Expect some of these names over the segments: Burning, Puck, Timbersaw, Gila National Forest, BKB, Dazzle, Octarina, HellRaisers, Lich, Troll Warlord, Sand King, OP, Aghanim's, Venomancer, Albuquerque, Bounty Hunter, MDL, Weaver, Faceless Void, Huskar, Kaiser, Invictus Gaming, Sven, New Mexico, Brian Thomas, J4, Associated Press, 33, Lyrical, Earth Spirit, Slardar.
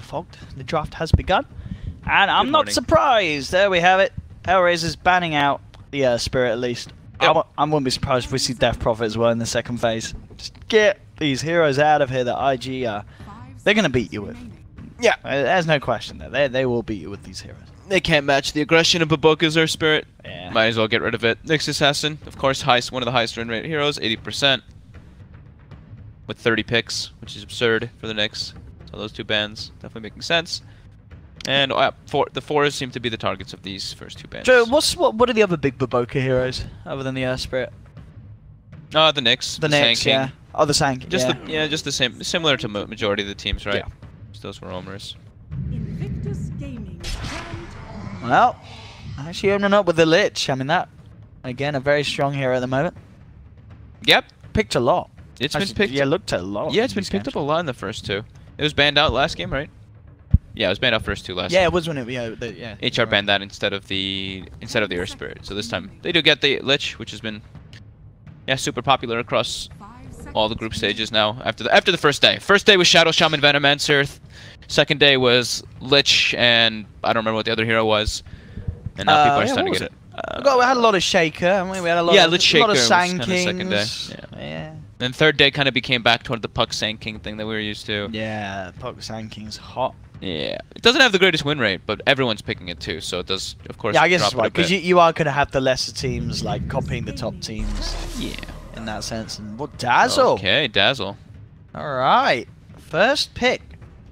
Fogged. The draft has begun, and I'm not surprised. There we have it. HellRaisers banning out the Earth Spirit at least. Yep. I wouldn't be surprised if we see Death Prophet as well in the second phase. Just get these heroes out of here that IG are. They're going to beat you with. Yeah. There's no question there. They will beat you with these heroes. They can't match the aggression of Baboka's Earth Spirit. Yeah. Might as well get rid of it. Nyx Assassin, of course, highest, one of the highest run rate heroes, 80%. With 30 picks, which is absurd for the Nyx. So those two bans definitely making sense. And the fours seem to be the targets of these first two bans. So what are the other big Baboka heroes other than the Earth Spirit? The Nyx. The Sand King. Yeah. Oh, the Sand King. Just yeah. Yeah, just the same, similar to majority of the teams, right? Yeah. Just those were roamers. Invictus Gaming. Well, actually opening up with the Lich. I mean, that again, a very strong hero at the moment. Yep, picked a lot. It's actually, been picked. Yeah, looked a lot. Yeah, it's been picked up a lot in the first two. It was banned out last game, right? Yeah, it was banned out first two last game. Yeah, it was when it HR banned that instead of the Earth Spirit. So this time they do get the Lich, which has been super popular across all the group stages now. After the first day. First day was Shadow Shaman Venomancer. Second day was Lich, and I don't remember what the other hero was. And now people are starting to get it. We had a lot of Shaker, haven't we? We had a lot of Lich Shaker, a lot of Sand Kings. Yeah. Then third day kind of became back toward the Puck Sand King thing that we were used to. Yeah, Puck Sand King's hot. Yeah, it doesn't have the greatest win rate, but everyone's picking it too, so it does, of course. Yeah, I guess that's right, because you are going to have the lesser teams like copying the top teams. Yeah, in that sense. And what Dazzle? Okay, Dazzle. All right, first pick.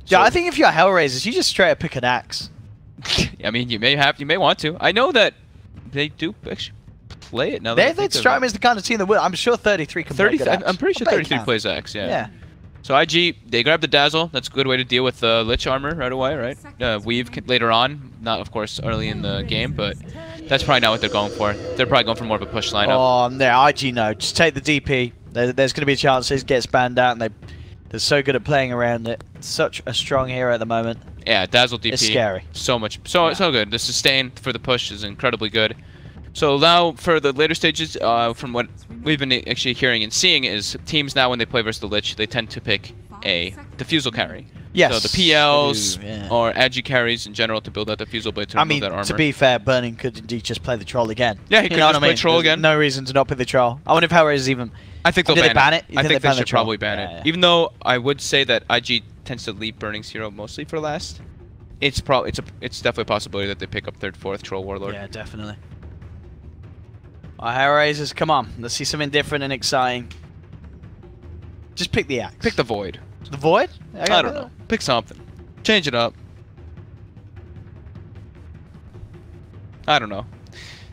So, yeah, I think if you're HellRaisers, you just straight up pick an Axe. I mean, you may want to. I know that they do actually play it now. They strike me as the kind of team that would. I'm sure 33 can play Axe. I'm pretty sure 33 plays Axe. Yeah. Yeah. So IG, they grab the Dazzle. That's a good way to deal with the Lich armor right away, right? Weave later on, not of course early in the game, but that's probably not what they're going for. They're probably going for more of a push lineup. Oh, no, IG no. Just take the DP. There's going to be a chance this gets banned out, and they're so good at playing around it. Such a strong hero at the moment. Yeah, Dazzle DP. It's scary. So good. The sustain for the push is incredibly good. So now for the later stages, from what we've been actually hearing and seeing is teams now when they play versus the Lich, they tend to pick a defusal carry. Yes. So the PLs or agi carries in general to build out the defusal blade to remove that armor. To be fair, Burning could indeed just play the Troll again. Yeah, he could just play Troll again. No reason to not pick the Troll. I wonder if HellRaisers even... I think they'll ban it. I think they should probably ban it. Even though I would say that IG tends to leave Burning's hero mostly for last, it's definitely a possibility that they pick up third, fourth Troll Warlord. Yeah, definitely. Our HellRaisers, come on. Let's see something different and exciting. Just pick the Axe. Pick the Void. The Void? I don't know. Pick something. Change it up. I don't know.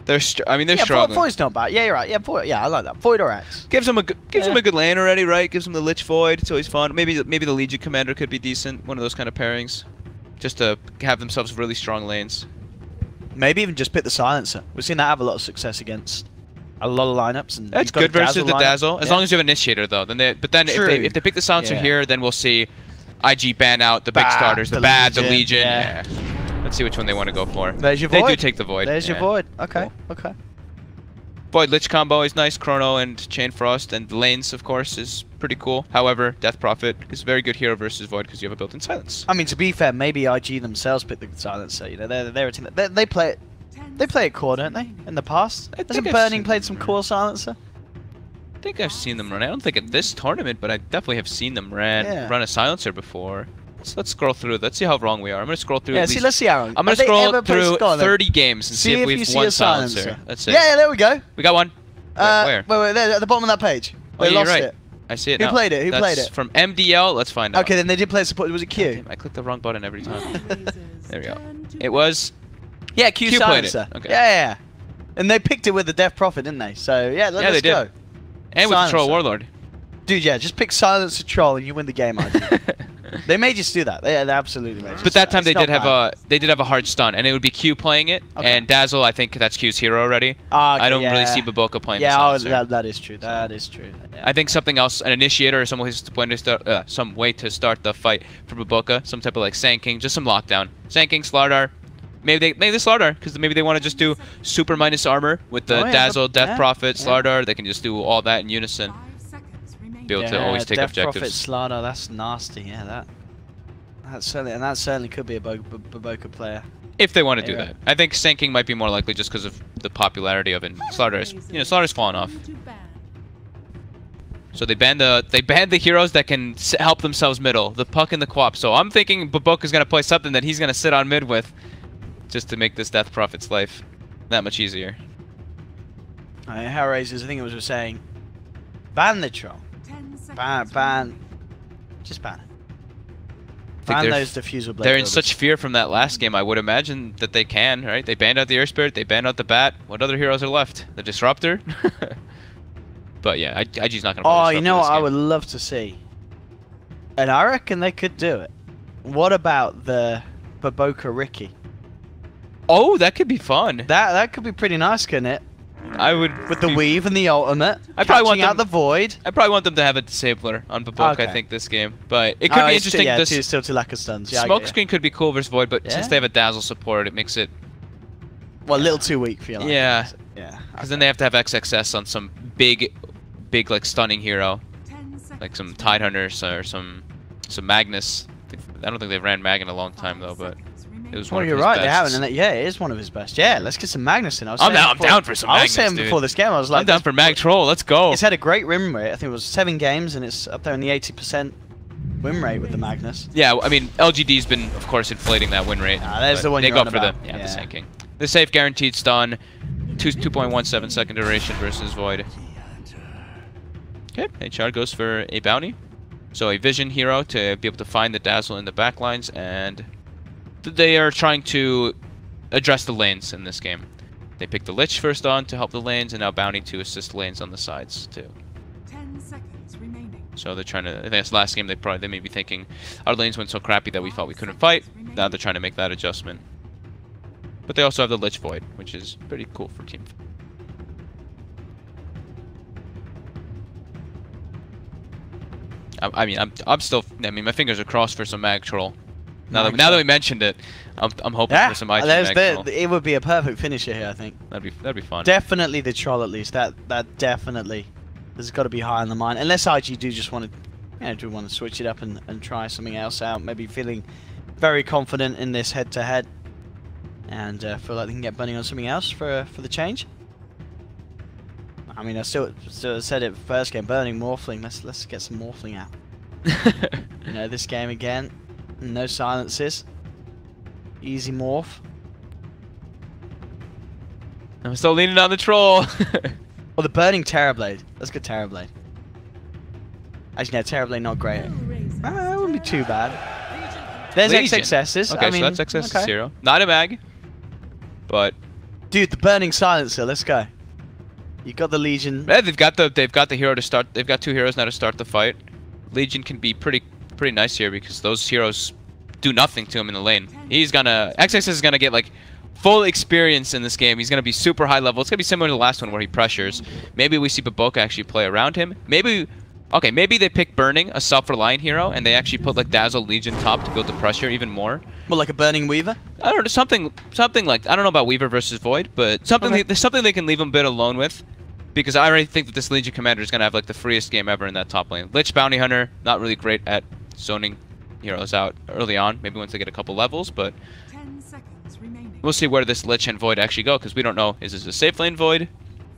They're struggling. Void's not bad. Yeah, you're right. Yeah, Void. Yeah, I like that. Void or Axe. Gives him a good lane already, right? Gives him the Lich Void. It's always fun. Maybe the Legion Commander could be decent. One of those kind of pairings, just to have themselves really strong lanes. Maybe even just pick the Silencer. We've seen that have a lot of success against a lot of lineups, and that's good versus the Dazzle. As long as you have Initiator, though. But if they pick the Silencer here, then we'll see IG ban out the big starters, the Bad, the Legion. Yeah. Yeah. Let's see which one they want to go for. There's your Void. They do take the Void. There's your Void. Okay. Cool. Okay. Void Lich combo is nice. Chrono and Chain Frost and lanes, of course, is pretty cool. However, Death Prophet is a very good hero versus Void because you have a built-in silence. I mean, to be fair, maybe IG themselves pick the Silencer. You know, they're a team that they play it. They play a core, don't they? In the past? Hasn't Burning played some core Silencer? I think I've seen them run. I don't think at this tournament, but I definitely have seen them run a Silencer before. So let's scroll through. Let's see how wrong we are. I'm going to scroll through. Yeah, let's see how wrong. I'm going to scroll through 30 games and see if we've won Silencer. That's it. Yeah, there we go. We got one. Where? Wait, there, at the bottom of that page. They lost it. I see it now. Who played it? That's from MDL. Let's find out. Okay, then they did play support. Was it Q? I clicked the wrong button every time. There we go. It was... Yeah, Q Silencer. Okay. Yeah, and they picked it with the Death Prophet, didn't they? So let's go. Did. And with the Troll Warlord. Dude, just pick Silencer Troll and you win the game. They may just do that. They absolutely may. But that time they did have a hard stun, and it would be Q playing it, and Dazzle. I think that's Q's hero already. Okay, I don't really see Baboka playing. Yeah, that is true. That is true. Yeah. I think something else, an Initiator or some way to start the fight for Baboka, some type of like Sand King, just some lockdown. Sand King, Slardar. Maybe they Slardar, because maybe they want to just do super minus armor with the Dazzle, Death Prophet, Slardar. They can just do all that in unison. Be able to always take objectives. Death Prophet, Slardar, that's nasty. Yeah, that. That certainly could be a Baboka player. If they want to do that. I think Sand King might be more likely just because of the popularity of it. Slardar's, you know, Slardar's fallen off. So they ban the heroes that can help themselves middle, the Puck and the Quap. So I'm thinking Baboka's going to play something that he's going to sit on mid with just to make this Death Prophet's life that much easier. HellRaisers, I think it was saying, ban the troll. Just ban it. Ban those diffuser blades. They're in such fear from that last game, I would imagine that they can, right? They banned out the Earth Spirit, they banned out the Bat. What other heroes are left? The Disruptor? But yeah, IG's not going to play. Oh, you know what I would love to see? And I reckon they could do it. What about the Baboka Ricky? Oh, that could be fun. That could be pretty nice, couldn't it? I would with the weave and the ultimate. I probably want them, out the void. I probably want them to have a disabler on Baboka. Okay. I think this game, but it could be interesting. Still too lack of stuns. Yeah, Smokescreen could be cool versus Void, but since they have a Dazzle support, it makes it a little too weak for you. Like Because then they have to have XXS on some big like stunning hero, like some Tidehunter or some Magnus. I don't think they've ran Mag in a long time though, but. It was one of his best. They haven't. It is one of his best. Yeah, let's get some Magnus in. I'm down for some Magnus. I was saying before this game, I was like, I'm down for Mag Troll. Let's go. It's had a great win rate. I think it was 7 games, and it's up there in the 80% win rate with the Magnus. Yeah, I mean, LGD's been, of course, inflating that win rate. There's the one they go for the the Sand King. The safe guaranteed stun, 2.17 second duration versus Void. Okay, HR goes for a bounty, so a vision hero to be able to find the Dazzle in the backlines and. They are trying to address the lanes in this game. They picked the Lich first on to help the lanes, and now Bounty to assist lanes on the sides too. 10 seconds remaining. So they're trying to. In this last game, they may be thinking our lanes went so crappy that we thought we couldn't fight. Now they're trying to make that adjustment. But they also have the Lich Void, which is pretty cool for team. I mean, I'm still. I mean, my fingers are crossed for some Mag Troll. Now that we mentioned it, I'm hoping for some item. It would be a perfect finisher here, I think. That'd be fun. Definitely the troll, at least. That definitely has got to be high on the mind. Unless IG do just want to, you know, switch it up and try something else out. Maybe feeling very confident in this head-to-head, and feel like they can get Burning on something else for the change. I mean, I still said it first game. Burning, Morphling. Let's get some Morphling out. You know, this game again. No silences. Easy morph. I'm still leaning on the troll. Or the Burning Terror Blade. Let's go Terror Blade. Actually, no, Terror Blade not great. That wouldn't be too bad. There's XXS's. Okay, so that's XXS zero. Not a mag, but dude, the Burning Silencer. Let's go. You got the Legion. Yeah, they've got the hero to start. They've got 2 heroes now to start the fight. Legion can be pretty nice here because those heroes do nothing to him in the lane. XXS is gonna get like full experience in this game. He's gonna be super high level. It's gonna be similar to the last one where he pressures. Maybe we see Baboka actually play around him. Maybe they pick Burning, a self-reliant hero, and they actually put like Dazzle Legion top to build the pressure even more. Well, like a Burning Weaver? I don't know, something like, I don't know about Weaver versus Void, but something they can leave him a bit alone with. Because I already think that this Legion Commander is gonna have like the freest game ever in that top lane. Lich Bounty Hunter, not really great at zoning heroes out early on, maybe once they get a couple levels, but 10 seconds remaining. We'll see where this Lich and Void actually go, because we don't know. Is this a safe lane Void?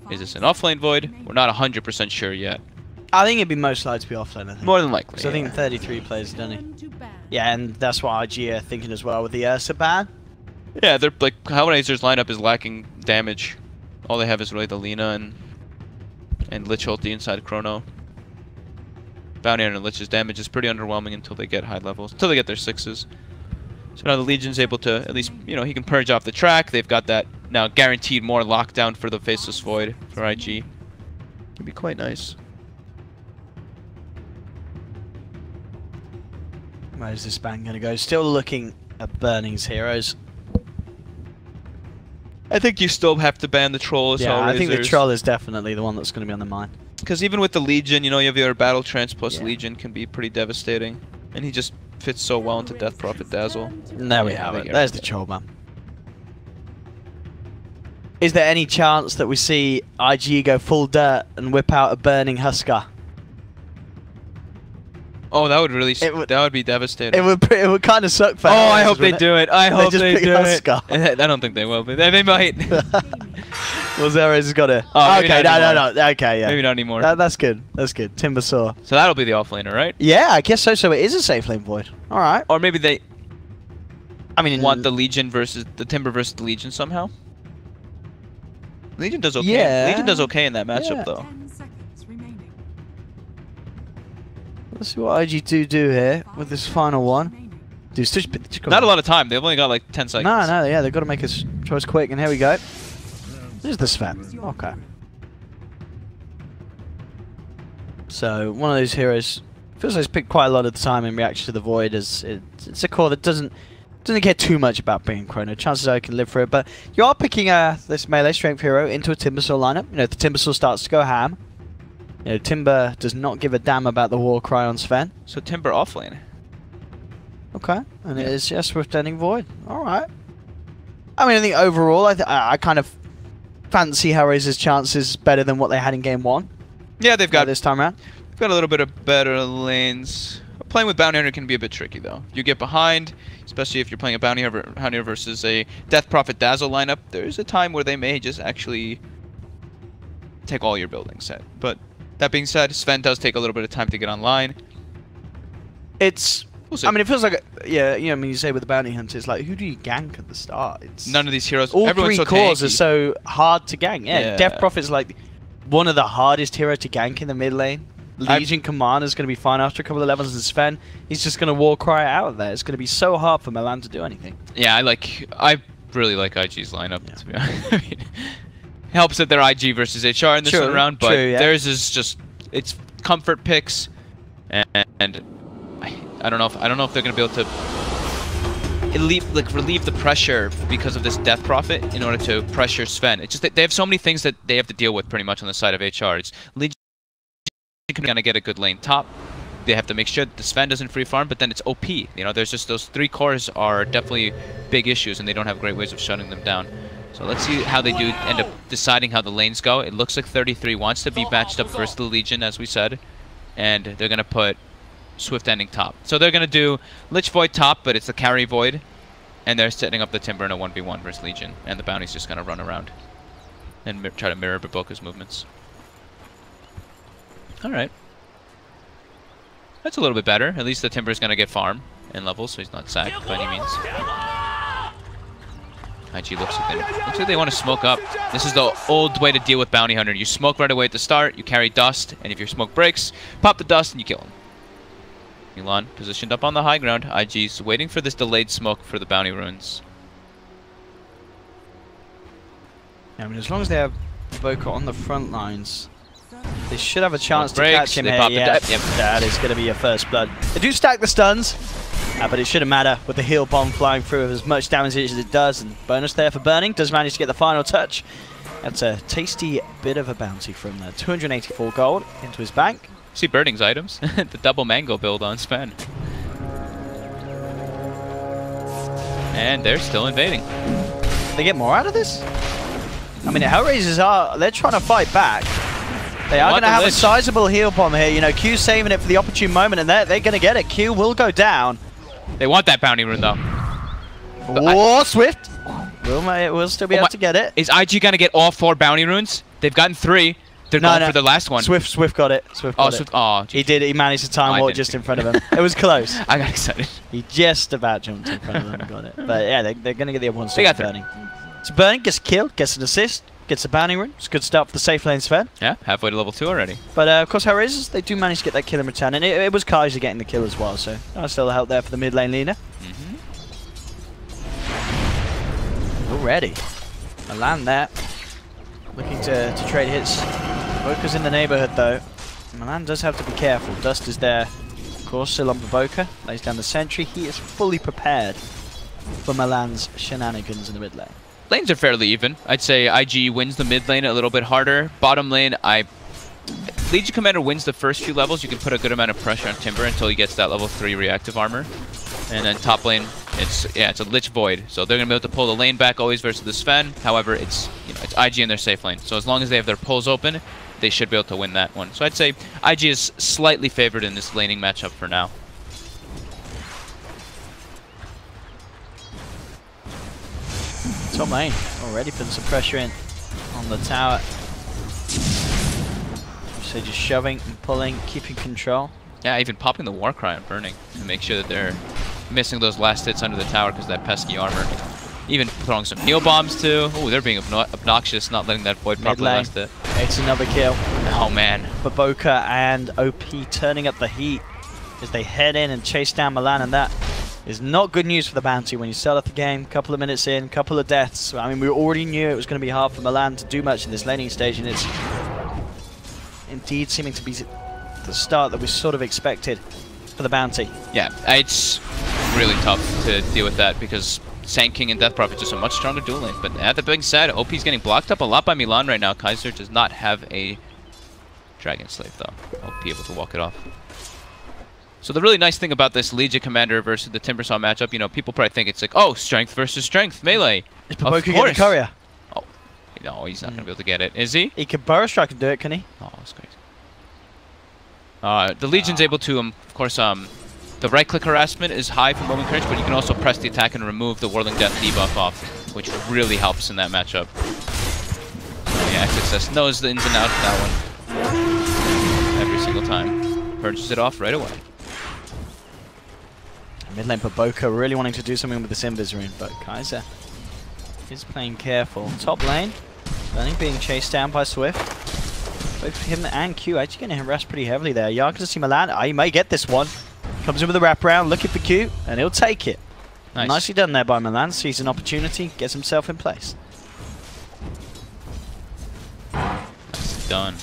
Is this an off lane Void? We're not 100% sure yet. I think it'd be most likely to be off lane, I think. More than likely. So I think 33 plays, don't he? Yeah, and that's what IG are thinking as well with the Ursa ban. Yeah, they're like, HellRaisers lineup is lacking damage. All they have is really the Lina and Lich ult the inside Chrono. Bounty Hunter and Lich's damage is pretty underwhelming until they get high levels, until they get their 6s. So now the Legion's able to, at least, you know, he can purge off the track. They've got that now guaranteed more lockdown for the Faceless Void for IG. It'd be quite nice. Where's this ban gonna go? Still looking at Burning's heroes. I think you still have to ban the troll as HellRaisers. I think the troll is definitely the one that's gonna be on the mind. Because even with the Legion, you know, you have your Battle Trance plus Legion can be pretty devastating. And he just fits so well into Death Prophet Dazzle. There we have it. There's the troll, man. Is there any chance that we see IG go full dirt and whip out a Burning Huskar? Oh, that would really that would be devastating. It would kind of suck. For I hope they do it. I hope they do it. I don't think they will, but they might. Well, Zero's has got it. Oh, okay, no. Okay, yeah. Maybe not anymore. That's good. That's good. Timbersaw. So that'll be the offlaner, right? Yeah, I guess so. So it is a safe lane void. All right. Or maybe they. I mean, want the Legion versus the Timber versus the Legion somehow. Legion does okay. Yeah. Legion does okay in that matchup, though. Let's see what IG2 do here with this final one. Dude, switch, not a lot of time. They've only got like 10 seconds. No, yeah, they've got to make his choice quick, and here we go. There's the Sven. Okay. So, one of those heroes feels like he's picked quite a lot of time in reaction to the Void. As it's a core that doesn't care too much about being chrono. Chances are you can live for it, but you are picking this melee strength hero into a Timbersaw lineup. You know, if the Timbersaw starts to go ham, you know, Timber does not give a damn about the war cry on Sven. So Timber offlane. Okay, and it is Swift Ending Void. All right. I mean, I think overall, I kind of fancy HellRaisers' chances better than what they had in game one. Yeah, they've got this time around. They've got a little bit of better lanes. Playing with Bounty Hunter can be a bit tricky, though. You get behind, especially if you're playing a Bounty Hunter versus a Death Prophet Dazzle lineup. There's a time where they may just actually take all your building set, but. That being said, Sven does take a little bit of time to get online. It's... We'll see. I mean, it feels like... you know, I mean, you say with the Bounty Hunter, it's like, who do you gank at the start? It's none of these heroes... All three cores are so hard to gank. Yeah, Death Prophet's like one of the hardest heroes to gank in the mid lane. Legion Commander's going to be fine after a couple of levels, and Sven, he's just going to war cry out of there. It's going to be so hard for Milan to do anything. Yeah, I really like IG's lineup, to be honest. I mean... Helps that they're IG versus HR in this one round, but theirs is just it's comfort picks, and I don't know if they're gonna be able to relieve the pressure because of this Death Prophet in order to pressure Sven. It's just that they have so many things that they have to deal with pretty much on the side of HR. It's Legion gonna get a good lane top. They have to make sure that the Sven doesn't free farm, but then it's OP. You know, there's just those three cores are definitely big issues, and they don't have great ways of shutting them down. So let's see how they do end up deciding how the lanes go. It looks like 33 wants to be matched up versus the Legion, as we said. And they're going to put Swift Ending top. So they're going to do Lich Void top, but it's the carry Void. And they're setting up the Timber in a 1v1 versus Legion. And the Bounty's just going to run around and try to mirror Baboka's movements. Alright. That's a little bit better. At least the Timber's going to get farm and level, so he's not sacked by any means. IG looks like they want to smoke up. This is the old way to deal with Bounty Hunter. You smoke right away at the start, you carry dust, and if your smoke breaks, pop the dust and you kill him. Milan positioned up on the high ground. IG's waiting for this delayed smoke for the Bounty Runes. Yeah, I mean, as long as they have Baboka on the front lines, they should have a chance to catch him here. Yep. That is going to be your first blood. They do stack the stuns. But it shouldn't matter with the heal bomb flying through as much damage as it does, and bonus there for Burning does manage to get the final touch. That's a tasty bit of a bounty from there. 284 gold into his bank. See Burning's items, the double mango build on Sven. And they're still invading. They get more out of this? I mean, the HellRaisers they're trying to fight back. They are going to have a sizable heal bomb here. You know, Q saving it for the opportune moment, and they're going to get it. Q will go down. They want that Bounty Rune, though. Oh, Swift! We'll still be able to get it. Is IG going to get all 4 Bounty Runes? They've gotten 3. They're going for the last one. Swift got it. Swift got it. Oh, geez. He did. He managed to time ward just in front of him. It was close. I got excited. He just about jumped in front of him and got it. But yeah, they're going to get the other one. They got Burning. So Burning gets killed, gets an assist, gets a Bounty Rune. It's a good start for the safe lane Sven. Yeah, halfway to level 2 already. But of course, HellRaisers, they do manage to get that kill in return, and it was Kaiser getting the kill as well, so nice little help there for the mid lane Lina. Already. Milan there. Looking to trade hits. Baboka's in the neighborhood though. Milan does have to be careful. Dust is there, of course, still on Baboka. Lays down the sentry. He is fully prepared for Milan's shenanigans in the mid lane. Lanes are fairly even. I'd say IG wins the mid lane a little bit harder. Bottom lane, Legion Commander wins the first few levels. You can put a good amount of pressure on Timber until he gets that level 3 reactive armor. And then top lane, it's a Lich Void. So they're gonna be able to pull the lane back always versus the Sven. However, it's IG in their safe lane. So as long as they have their pulls open, they should be able to win that one. So I'd say IG is slightly favored in this laning matchup for now. Top lane already putting some pressure in on the tower. So just shoving and pulling, keeping control. Yeah, even popping the war cry on Burning to make sure that they're missing those last hits under the tower because of that pesky armor. Even throwing some heal bombs too. Oh, they're being obnoxious, not letting that void properly last it. It's another kill. Oh man. Baboka and OP turning up the heat as they head in and chase down Milan, and that is not good news for the Bounty when you start off the game. Couple of minutes in, couple of deaths. I mean, we already knew it was going to be hard for Milan to do much in this laning stage, and it's indeed seeming to be the start that we sort of expected for the Bounty. Yeah, it's really tough to deal with that because Sand King and Death Prophet just a much stronger duel lane. But that being said, OP's getting blocked up a lot by Milan right now. Kaiser does not have a Dragon Slave though. OP able to walk it off. So the really nice thing about this Legion Commander versus the Timbersaw matchup, you know, people probably think it's like, oh, strength versus strength melee. Is Baboka getting a courier? Oh, no, he's not going to be able to get it, is he? He can burst strike and do it, can he? Oh, that's crazy. The Legion's able to, of course, the right-click harassment is high for Moment Courage, but you can also press the attack and remove the Whirling Death debuff off, which really helps in that matchup. Yeah, XXS knows the ins and outs of that one every single time. Purges it off right away. Mid lane Baboka really wanting to do something with this Invis rune, but Kaiser is playing careful. Top lane, Burning being chased down by Swift. Both him and Q actually getting harassed pretty heavily there. Yark to see Milan. He may get this one. Comes in with a wraparound, looking for Q, and he'll take it. Nice. Nicely done there by Milan. Sees an opportunity, gets himself in place. Nicely done.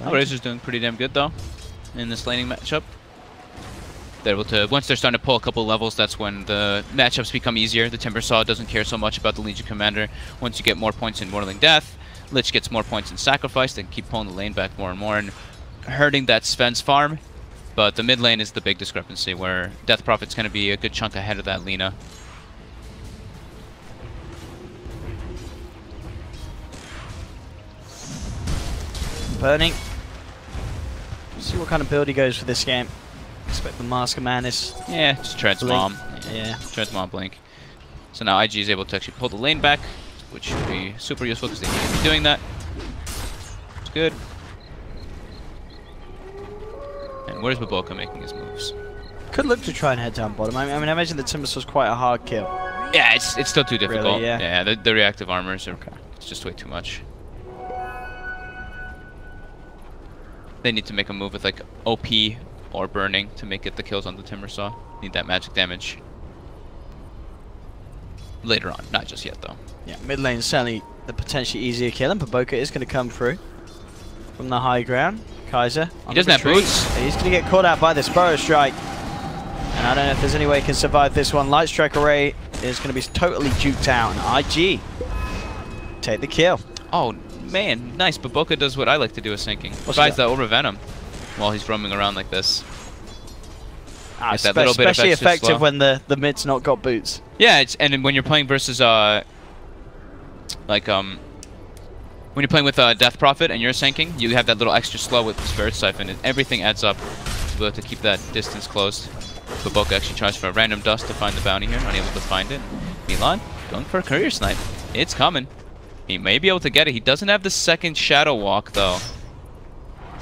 HellRaisers doing pretty damn good though in this laning matchup. They're able to, once they're starting to pull a couple levels, that's when the matchups become easier. The Timbersaw doesn't care so much about the Legion Commander. Once you get more points in Whirling Death, Lich gets more points in Sacrifice. They can keep pulling the lane back more and hurting that Sven's farm. But the mid lane is the big discrepancy where Death Prophet's going to be a good chunk ahead of that Lina. Burning. See what kind of build he goes for this game. Expect the Mask of Madness. Yeah, just Transmom. Yeah, Transmom Blink. So now IG is able to actually pull the lane back, which should be super useful because they need to be doing that. It's good. And where's Baboka making his moves? Could look to try and head down bottom. I mean, I imagine the Timbersaw was quite a hard kill. Yeah, it's still too difficult. Really, yeah, the reactive armors are it's just way too much. They need to make a move with like OP or Burning to make it the kills on the Timbersaw. Need that magic damage. Later on, not just yet though. Yeah, mid lane is certainly the potentially easier kill, and Baboka is going to come through from the high ground. Kaiser. He doesn't have boots. He's going to get caught out by this Burrow Strike. And I don't know if there's any way he can survive this one. Light Strike Array is going to be totally juked out. And IG take the kill. Oh, man. Nice. Baboka does what I like to do with sinking. Besides that over Venom while he's roaming around like this. Ah, especially effective when the mid's not got boots. Yeah, and when you're playing versus... when you're playing with Death Prophet and you're sinking, you have that little extra slow with the Spirit Siphon, and everything adds up to be able to keep that distance closed. Baboka actually tries for a random dust to find the bounty here, unable to find it. Milan going for a courier snipe. It's coming. He may be able to get it. He doesn't have the second Shadow Walk though.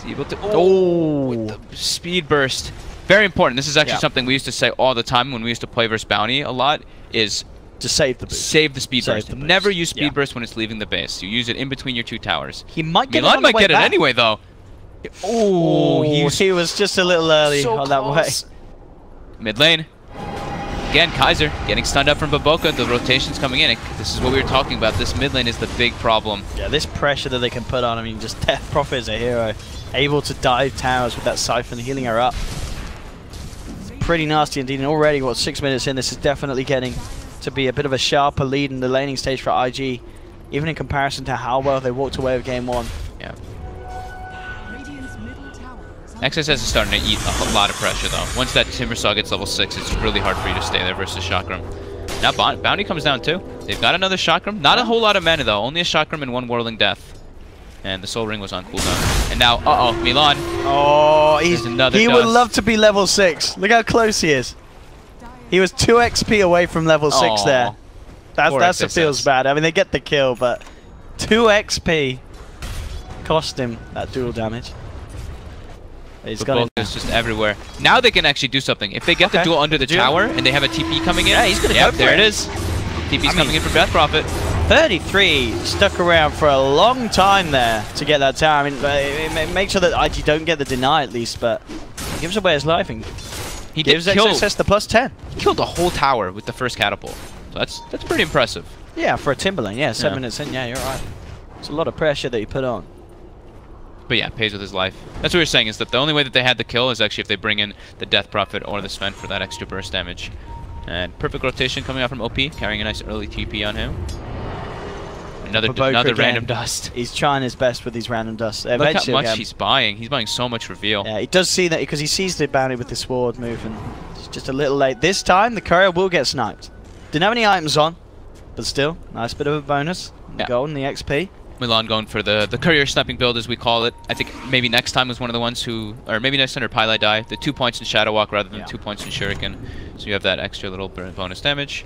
He's able to. Oh, with the speed burst. Very important. This is actually something we used to say all the time when we used to play versus Bounty a lot. Is to save the boost. Save the speed burst. Never use speed burst when it's leaving the base. You use it in between your two towers. He might get Milan it. Milan might get it anyway, though. Oh, he was just a little early on that way. Mid lane. Again, Kaiser getting stunned up from Baboka. The rotation's coming in. This is what we were talking about. This mid lane is the big problem. Yeah, this pressure that they can put on. I mean, just Death Prophet is a hero. Able to dive towers with that Siphon healing her up. It's pretty nasty indeed. And already, what, 6 minutes in, this is definitely getting to be a bit of a sharper lead in the laning stage for IG, even in comparison to how well they walked away with game one. Yeah. XXS is starting to eat a lot of pressure though. Once that Timbersaw gets level 6, it's really hard for you to stay there versus Chakram. Now Bounty comes down too. They've got another Chakram. Not a whole lot of mana though. Only a Chakram and one Whirling Death. And the Soul Ring was on cooldown. And now, Milan. Oh, he's another. He would love to be level 6. Look how close he is. He was 2 XP away from level 6 there. That's what feels bad. I mean, they get the kill, but 2 XP cost him that dual damage. He's got just everywhere. Now they can actually do something. If they get the duel under the tower and they have a TP coming in, he's gonna go there. It is. TP's coming in from Death Prophet. 33 stuck around for a long time there to get that tower. I mean, make sure that IG don't get the deny at least, but he gives away his life and he gives XXS the +10. He killed the whole tower with the first catapult. So that's pretty impressive. Yeah, for a Timberlane. Yeah, 7 minutes in. Yeah, you're right. It's a lot of pressure that you put on. But yeah, pays with his life. That's what we were saying, is that the only way that they had the kill is actually if they bring in the Death Prophet or the Sven for that extra burst damage. And perfect rotation coming out from OP, carrying a nice early TP on him. Another random dust. He's trying his best with these random dusts. Look how much he's buying. He's buying so much reveal. Yeah, he does see that because he sees the Bounty with the sword move and it's just a little late. This time, the courier will get sniped. Didn't have any items on, but still, nice bit of a bonus. The gold and the XP. Milan going for the courier sniping build, as we call it. I think maybe next time was one of the ones who, or maybe next time or Pylai die, the 2 points in Shadow Walk rather than 2 points in Shuriken. So you have that extra little bonus damage.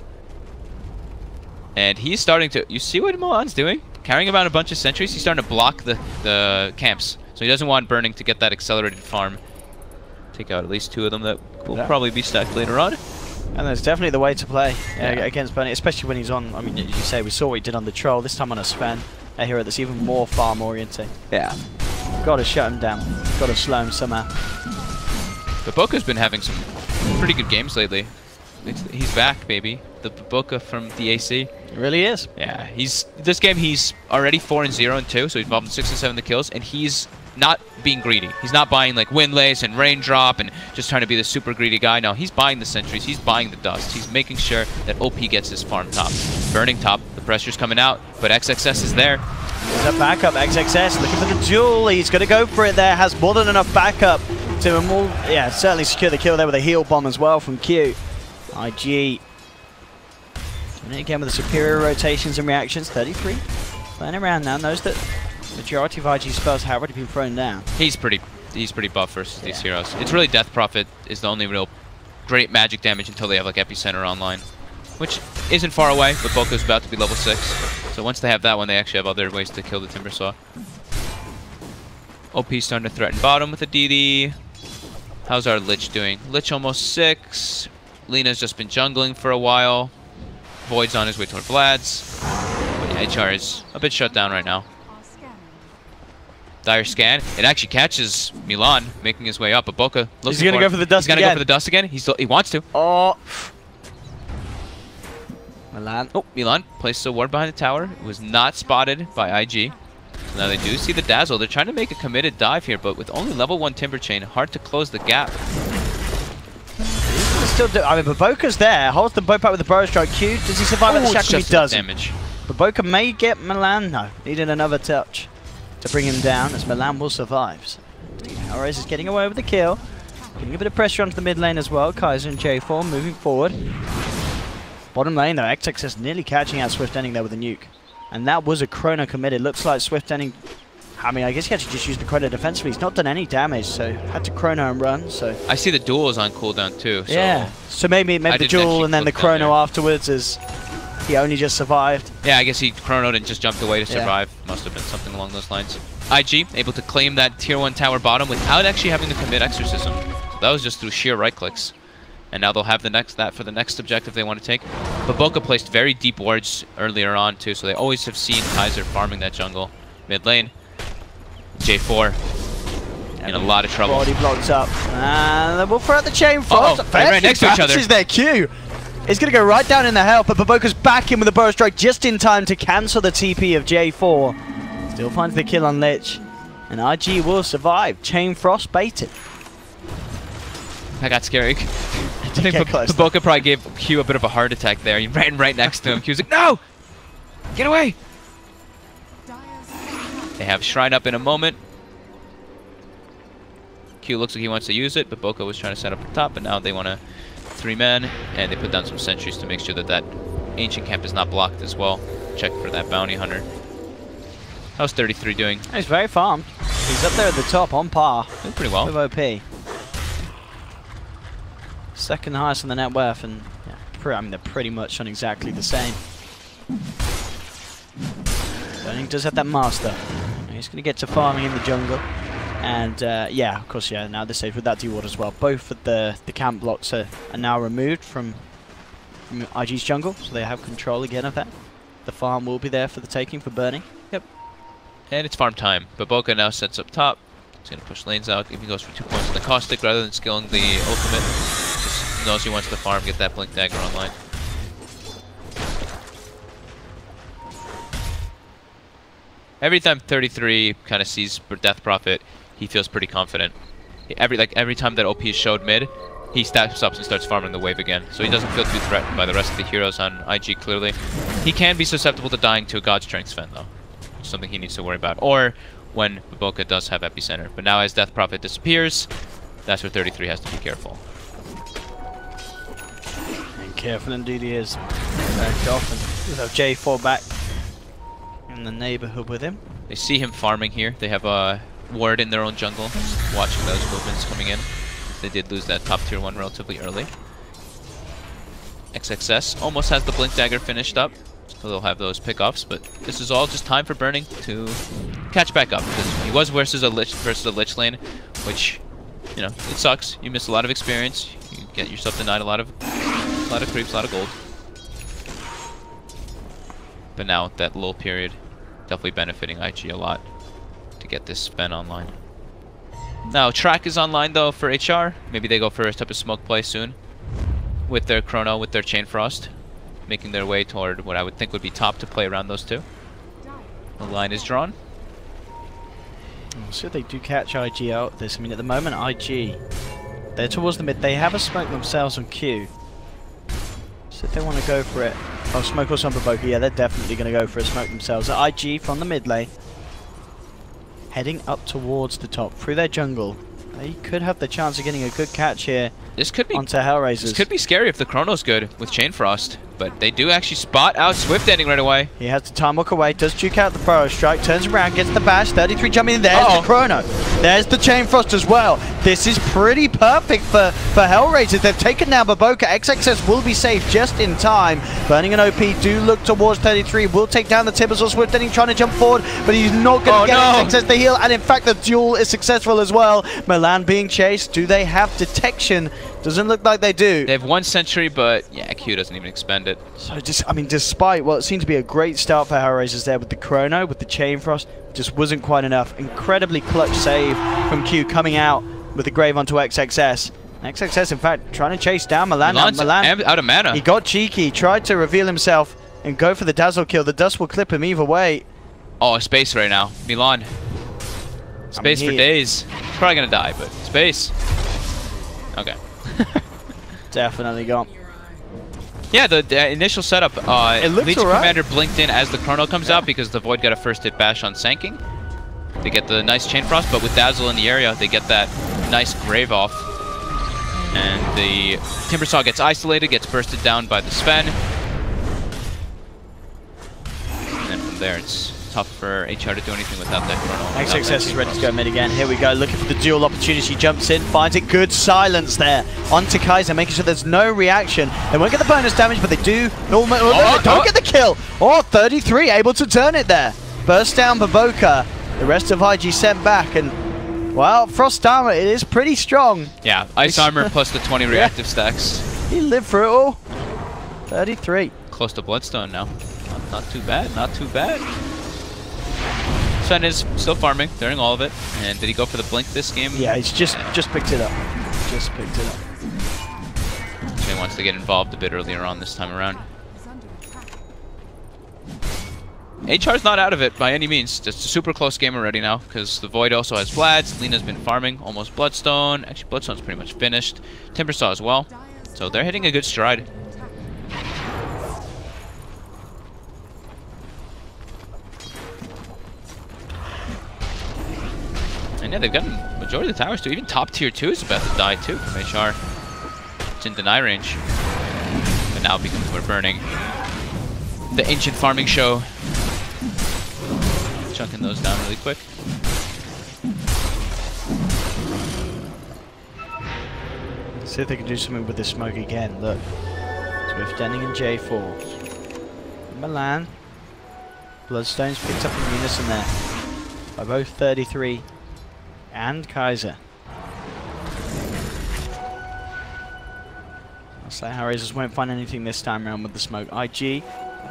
And he's starting to, you see what Milan's doing? Carrying about a bunch of sentries, he's starting to block the camps. So he doesn't want Burning to get that accelerated farm. Take out at least 2 of them that will probably be stacked later on. And that's definitely the way to play against Burning, especially when he's on, I mean, you say we saw what he did on the Troll, this time on a Sven. A hero that's even more farm oriented. Yeah. Gotta shut him down. Gotta slow him somehow. Baboka's been having some pretty good games lately. He's back, baby. The Baboka from DAC. It really is. Yeah. He's this game. He's already 4-0 and 2, so he's involved in 6 and 7 the kills, and he's not being greedy. He's not buying like Windlays and Raindrop and just trying to be the super greedy guy. No, he's buying the sentries. He's buying the dust. He's making sure that OP gets his farm top. Burning top. The pressure's coming out, but XXS is there. There's a backup. XXS looking for the duel. He's going to go for it there. Has more than enough backup to him all. Yeah, certainly secure the kill there with a heal bomb as well from Q. IG. And again with the superior rotations and reactions. 33. Playing around now. Knows that majority of IG spells have already been thrown down. He's pretty buff versus these heroes. It's really Death Prophet is the only real great magic damage until they have like Epicenter online, which isn't far away, but Boko's about to be level 6. So once they have that one, they actually have other ways to kill the Timbersaw. OP's starting to threaten bottom with a DD. How's our Lich doing? Lich almost 6. Lina's just been jungling for a while. Void's on his way toward Vlad's. But yeah, HR is a bit shut down right now. Dire scan. It actually catches Milan making his way up. Baboka looks. He's gonna go for the dust. He's gonna go for the dust again. He wants to. Oh. Milan. Oh, Milan placed a ward behind the tower. It was not spotted by IG. So now they do see the Dazzle. They're trying to make a committed dive here, but with only level 1 Timber Chain, hard to close the gap. Still do. I mean, Baboka's there. Holds them both up with the Burrow Strike. Q. Does he survive with the Shackle? He doesn't. Damage. Baboka may get Milan. No, needed another touch to bring him down, as Milan will survive. So, HellRaisers is getting away with the kill. Getting a bit of pressure onto the mid lane as well. Kaiser and J4 moving forward. Bottom lane though, XXS is nearly catching out Swift Ending there with a nuke. And that was a chrono committed. Looks like Swift Ending, I mean, I guess he actually just used the chrono defensively. He's not done any damage, so had to chrono and run. So I see the duel is on cooldown too. So yeah, so maybe the duel and then the chrono afterwards is... He only just survived. Yeah, I guess he chronoed and just jumped away to survive. Must have been something along those lines. IG able to claim that tier 1 tower bottom without actually having to commit exorcism. So that was just through sheer right clicks. And now they'll have the next objective they want to take. Baboka placed very deep wards earlier on too, so they always have seen Kaiser farming that jungle mid lane. J4 in a lot of trouble. Body blocked up. And we'll throw out the chain frost. They're right next to each other. This is their Q. It's going to go right down in the health, but Baboka's back in with a Burrow Strike just in time to cancel the TP of J4. Still finds the kill on Lich, and IG will survive. Chain Frost baited. That got scary. I think Baboka probably gave Q a bit of a heart attack there. He ran right next to him. Q's like, no! Get away! They have Shrine up in a moment. Q looks like he wants to use it, but Baboka was trying to set up the top, but now they want to 3 men, and they put down some sentries to make sure that Ancient Camp is not blocked as well. Check for that Bounty Hunter. How's 33 doing? He's very farmed. He's up there at the top on par. Doing pretty well. With OP. Second highest on the net worth, and yeah, I mean, they're pretty much on exactly the same. Burning does have that master. He's going to get to farming in the jungle. And yeah, of course, yeah, now this stage with that D-Ward as well. Both of the camp blocks are now removed from IG's jungle, so they have control again of that. The farm will be there for the taking for Burning. Yep. And it's farm time. Baboka now sets up top. He's going to push lanes out. Even goes for 2 points on the Caustic rather than skilling the ultimate. Just knows he wants to farm, get that Blink Dagger online. Every time 33 kind of sees Death Prophet, he feels pretty confident. Every time that OP is showed mid, he steps up and starts farming the wave again. So he doesn't feel too threatened by the rest of the heroes on IG, clearly. He can be susceptible to dying to a God Strength Sven, though. It's something he needs to worry about. Or when Baboka does have Epicenter. But now as Death Prophet disappears, that's where 33 has to be careful. And careful indeed he is. Backed off and we'll have J4 back in the neighborhood with him. They see him farming here. They have a ward in their own jungle, watching those movements coming in. They did lose that top tier 1 relatively early. XXS almost has the Blink Dagger finished up, so they'll have those pickoffs, but this is all just time for Burning to catch back up. He was versus a Lich lane, which, you know, it sucks. You miss a lot of experience. You get yourself denied a lot of creeps, a lot of gold. But now that lull period definitely benefiting IG a lot to get this Sven online. Now Track is online though for HR. Maybe they go for a type of smoke play soon with their Chrono, with their Chain Frost, making their way toward what I would think would be top to play around those two. The line is drawn. So they do catch IG out this. I mean, at the moment IG, they're towards the mid. They have a smoke themselves on Q. So if they want to go for it, oh, smoke or some Baboka, yeah, they're definitely going to go for a smoke themselves. At IG from the mid lane, heading up towards the top through their jungle. They could have the chance of getting a good catch here. This could be onto HellRaisers. This could be scary if the Chrono's good with Chain Frost, but they do actually spot out Swift Ending right away. He has to time walk away, does juke out the Burrow Strike, turns around, gets the bash. 33 jumping in. There's the Chrono. There's the Chain Frost as well. This is pretty perfect for HellRaisers. They've taken down Baboka. XXS will be safe just in time. Burning and OP do look towards 33. Will take down the Timbersaw. Swift Ending trying to jump forward, but he's not going to get XXS the heal. And in fact, the duel is successful as well. Milan being chased. Do they have detection? Doesn't look like they do. They have 1 century, but yeah, Q doesn't even expend it. So just, I mean, despite what seemed to be a great start for HellRaisers there with the Chrono, with the Chain Frost, just wasn't quite enough. Incredibly clutch save from Q coming out with the Grave onto XXS. And XXS, in fact, trying to chase down Milan. Milan out of mana. He got cheeky, tried to reveal himself and go for the Dazzle kill. The dust will clip him either way. Oh, space right now. Milan. Space, I mean, for days. He's probably going to die, but space. Okay. Definitely gone. Yeah, the initial setup, Legion Commander blinked in as the Chrono comes out because the Void got a first hit bash on Sand King. They get the nice Chain Frost, but with Dazzle in the area, they get that nice Grave off. And the Timbersaw gets isolated, gets bursted down by the Sven. And then from there, it's tough for HR to do anything without that Chrono. XXS is ready to go mid again. Here we go, looking for the dual opportunity. Jumps in, finds a good silence there. Onto Kaiser, making sure there's no reaction. They won't get the bonus damage, but they do. They don't get the kill. Oh, 33 able to turn it there. Burst down Baboka. The rest of IG sent back, and well, Frost Armor, it is pretty strong. Yeah, Ice Armor plus the 20 reactive stacks. He lived for it all. 33. Close to Bloodstone now. Not too bad, not too bad. Sven is still farming, during all of it. And did he go for the blink this game? Yeah, he's just picked it up. Just picked it up. Sven wants to get involved a bit earlier on this time around. HR's not out of it by any means. It's a super close game already now because the Void also has Vlads. Lina's been farming, almost Bloodstone. Actually, Bloodstone's pretty much finished. Timbersaw as well. So they're hitting a good stride. And yeah, they've gotten the majority of the towers too. Even top tier 2 is about to die too from HR. It's in deny range. But now it becomes we're burning. the ancient farming show. Chunking those down really quick. See if they can do something with the smoke again. Look, Swift Ending and J4. Milan. Bloodstones picked up in unison there by both 33 and Kaiser. So HellRaisers won't find anything this time around with the smoke. IG,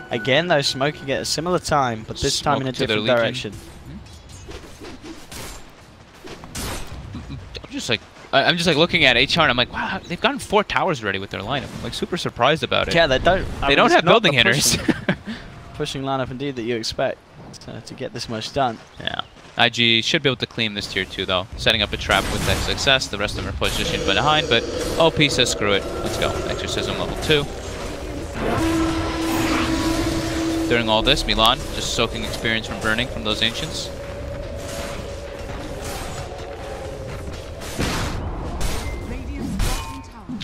again though, smoking at a similar time, but this time in a different direction. I'm just like looking at HR and I'm like, wow, they've gotten 4 towers ready with their lineup. I'm like super surprised about it. Yeah, they don't have building hitters. Pushing lineup indeed that you expect to get this much done. Yeah. IG should be able to claim this tier 2 though, setting up a trap with XXS, the rest of her position behind, but OP says screw it, let's go. Exorcism level 2. During all this, Milan just soaking experience from burning from those ancients.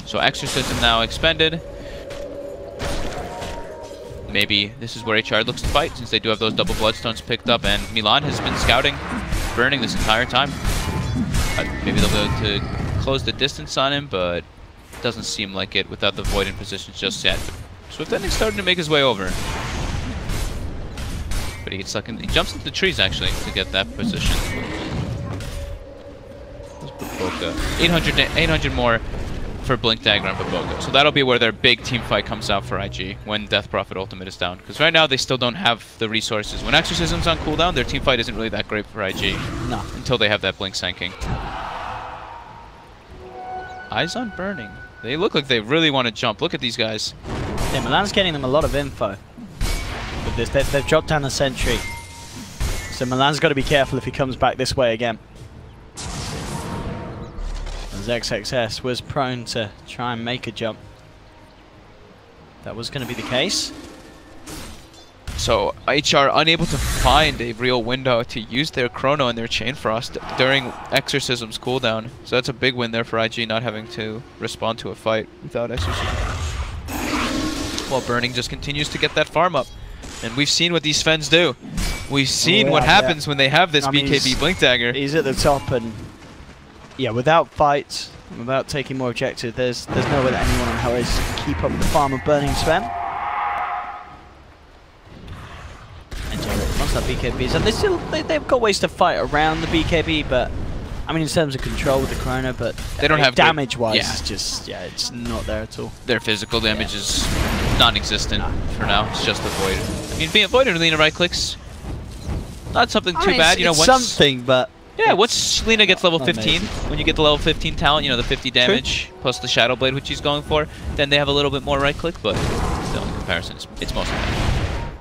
So exorcism now expended. Maybe this is where HR looks to fight, since they do have those double bloodstones picked up, and Milan has been scouting, burning this entire time. Maybe they'll be able to close the distance on him, but it doesn't seem like it without the void in position just yet. Swift Ending's starting to make his way over. But he gets stuck in, he jumps into the trees actually to get that position. That's Baboka. 800 more for Blink Dagger and Baboka. So that'll be where their big team fight comes out for IG, when Death Prophet ultimate is down. Because right now they still don't have the resources. When Exorcism's on cooldown, their team fight isn't really that great for IG. No. Until they have that Blink Sand King. Eyes on Burning. They look like they really want to jump. Look at these guys. Yeah, Milan's getting them a lot of info. With this, they've dropped down the sentry. So Milan's got to be careful if he comes back this way again. XXS was prone to try and make a jump. That was going to be the case. So HR unable to find a real window to use their Chrono and their Chain Frost during Exorcism's cooldown. So that's a big win there for IG, not having to respond to a fight without Exorcism. While Burning just continues to get that farm up. And we've seen what these Svens do. We've seen what happens when they have this BKB Blink Dagger. He's at the top and... yeah, without fights, without taking more objective, there's no way that anyone on HellRaisers can keep up with the farm of Burning Sven. And J4 wants that BKB, so they've got ways to fight around the BKB, but I mean in terms of control with the Chrono, but they don't have damage-wise. Yeah. It's just it's not there at all. Their physical damage is non-existent for now. It's just the void. I mean, being voided, Lina right clicks, not something too bad. You know, it's something, but. Yeah, once Lina gets level 15, when you get the level 15 talent, you know, the 50 damage, plus the Shadow Blade, which she's going for, then they have a little bit more right-click, but still, in comparison, it's mostly bad.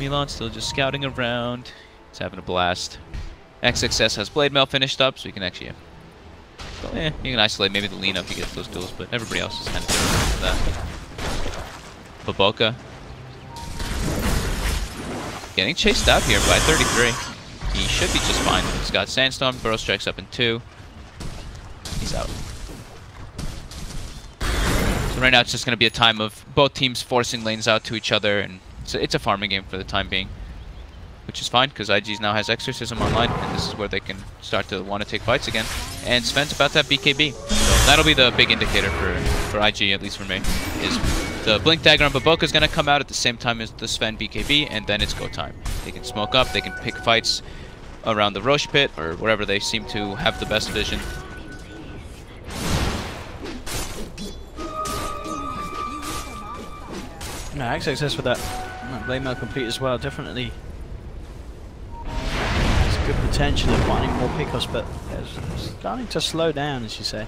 Milan's still just scouting around. He's having a blast. XXS has Blade Mail finished up, so you can actually... well, you can isolate maybe the Lina if you get those duels, but everybody else is kind of doing that. Baboka. Getting chased out here by 33. He should be just fine. He's got Sandstorm, Burrow Strikes up in 2. He's out. So right now it's just going to be a time of both teams forcing lanes out to each other, and it's a farming game for the time being. Which is fine, because IG now has Exorcism online, and this is where they can start to want to take fights again. And Sven's about to have BKB. So that'll be the big indicator for IG, at least for me, is... the Blink Dagger on Baboka is going to come out at the same time as the Sven BKB, and then it's go time. They can smoke up, they can pick fights around the Roche Pit, or wherever they seem to have the best vision. No, XXS with that Blade Mail complete as well, definitely. There's good potential of finding more pickups, but it's starting to slow down, as you say.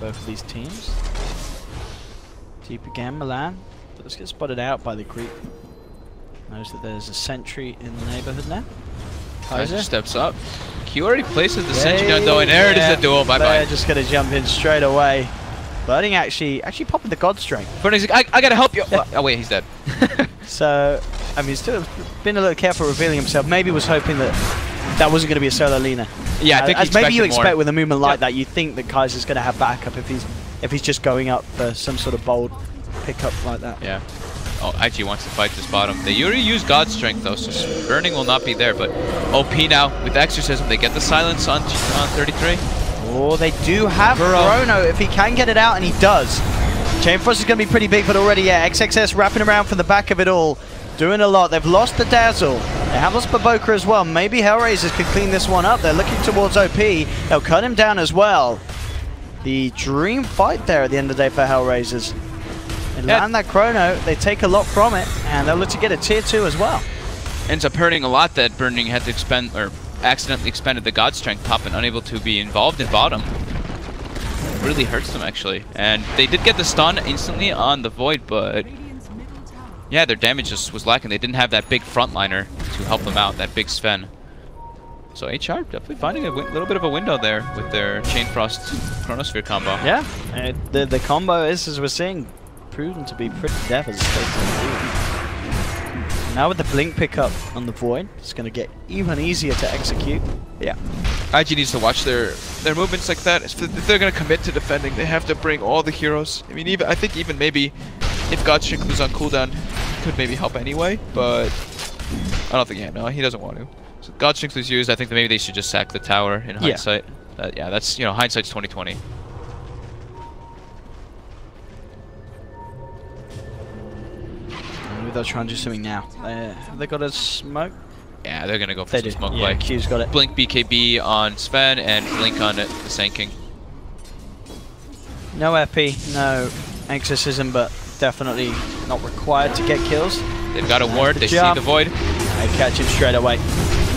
Both of these teams. Deep again, Milan. Let's get spotted out by the creep. Knows that there's a sentry in the neighborhood now. Kaiser steps up. Q already places the sentry down though, and there it is, the duel. Bye bye. Just gonna jump in straight away. Burning actually popping the God Strike. Burning's like, I gotta help you. Oh wait, he's dead. So, I mean, he's still been a little careful revealing himself. Maybe was hoping that wasn't gonna be a solo Lina. Yeah, I think as maybe you expect more. With a movement like that, you think that Kaiser's gonna have backup if he's just going up for some sort of bold pick up like that. Yeah. Oh, actually wants to fight this bottom. They already used God Strength though, so Burning will not be there, but OP now with Exorcism, they get the silence on 33. Oh, they do have Chrono if he can get it out, and he does. Chainfrost is going to be pretty big, but already, yeah, XXS wrapping around from the back of it all. Doing a lot. They've lost the Dazzle. They have lost Baboka as well. Maybe HellRaisers could clean this one up. They're looking towards OP. They'll cut him down as well. The dream fight there at the end of the day for HellRaisers. They land that Chrono. They take a lot from it, and they'll look to get a Tier 2 as well. Ends up hurting a lot that Burning had to expend, or accidentally expended the God Strength pop and unable to be involved in bottom. Really hurts them, actually. And they did get the stun instantly on the Void, but yeah, their damage just was lacking. They didn't have that big frontliner to help them out, that big Sven. So HR definitely finding a little bit of a window there with their Chainfrost Chronosphere combo. Yeah, the combo is, as we're seeing, proven to be pretty deaf as a space. Now with the blink pickup on the Void, it's going to get even easier to execute. Yeah. IG needs to watch their movements like that. If they're going to commit to defending, they have to bring all the heroes. I mean, even I think even maybe if God Strength was on cooldown, could maybe help anyway, but I don't think, yeah, no, he doesn't want to. So God Strength was used. I think that maybe they should just sack the tower in hindsight. Yeah, yeah, that's, you know, hindsight's 20/20. Maybe they'll try and do something now. Have they got a smoke? Yeah, they're gonna go for some smoke play. Q's got it. Blink BKB on Sven and blink on it, the Sand King. No epi, no exorcism, but definitely not required to get kills. They've got a ward. They see the Void. They catch him straight away.